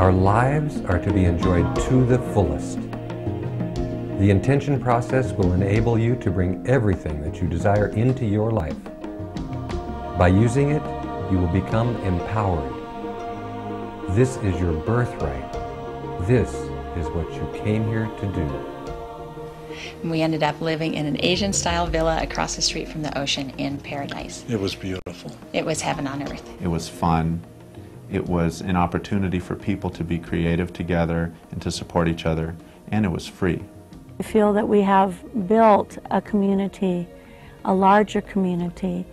Our lives are to be enjoyed to the fullest. The intention process will enable you to bring everything that you desire into your life. By using it, you will become empowered. This is your birthright. This is what you came here to do. And we ended up living in an Asian-style villa across the street from the ocean in paradise. It was beautiful. It was heaven on earth. It was fun. It was an opportunity for people to be creative together and to support each other, and it was free. I feel that we have built a community, a larger community,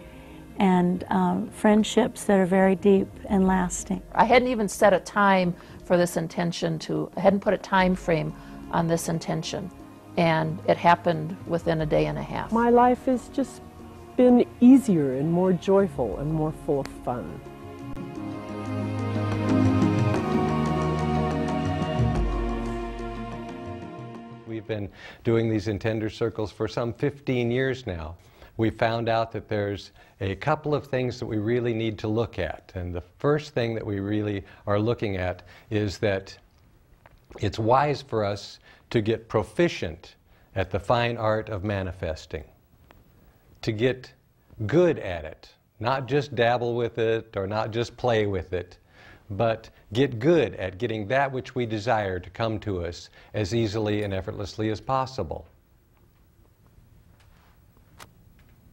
and friendships that are very deep and lasting. I hadn't even set a time for this intention to, I hadn't put a time frame on this intention, and it happened within a day and a half. My life has just been easier and more joyful and more full of fun. We've been doing these Intention Circles for some 15 years now. We found out that there's a couple of things that we really need to look at. And the first thing that we really are looking at is that it's wise for us to get proficient at the fine art of manifesting, to get good at it, not just dabble with it or not just play with it, but get good at getting that which we desire to come to us as easily and effortlessly as possible.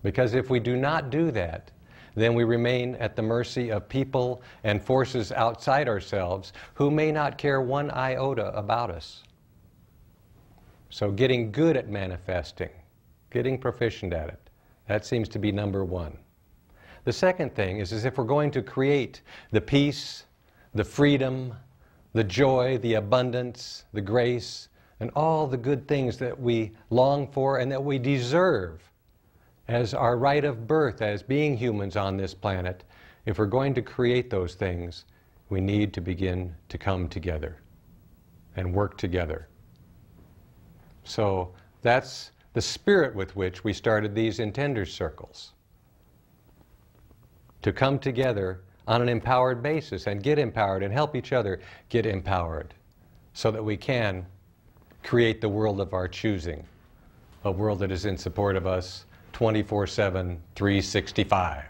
Because if we do not do that, then we remain at the mercy of people and forces outside ourselves who may not care one iota about us. So getting good at manifesting, getting proficient at it, that seems to be number one. The second thing is if we're going to create the peace, the freedom, the joy, the abundance, the grace, and all the good things that we long for and that we deserve as our right of birth, as being humans on this planet, if we're going to create those things, we need to begin to come together and work together. So that's the spirit with which we started these Intention Circles, to come together on an empowered basis and get empowered and help each other get empowered so that we can create the world of our choosing, a world that is in support of us 24/7, 365.